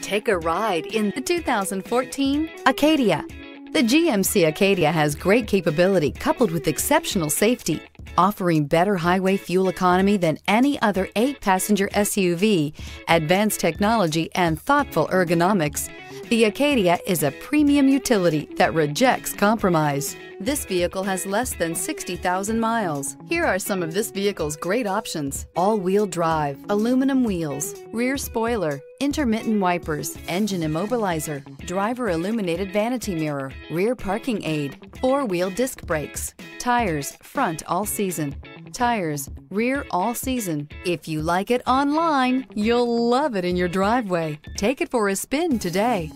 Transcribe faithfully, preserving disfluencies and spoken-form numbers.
Take a ride in the two thousand fourteen Acadia. The G M C Acadia has great capability coupled with exceptional safety, offering better highway fuel economy than any other eight passenger S U V, advanced technology, and thoughtful ergonomics. The Acadia is a premium utility that rejects compromise. This vehicle has less than sixty thousand miles. Here are some of this vehicle's great options: all-wheel drive, aluminum wheels, rear spoiler, intermittent wipers, engine immobilizer, driver illuminated vanity mirror, rear parking aid, four-wheel disc brakes, tires front all season, tires rear all season. If you like it online, you'll love it in your driveway. Take it for a spin today.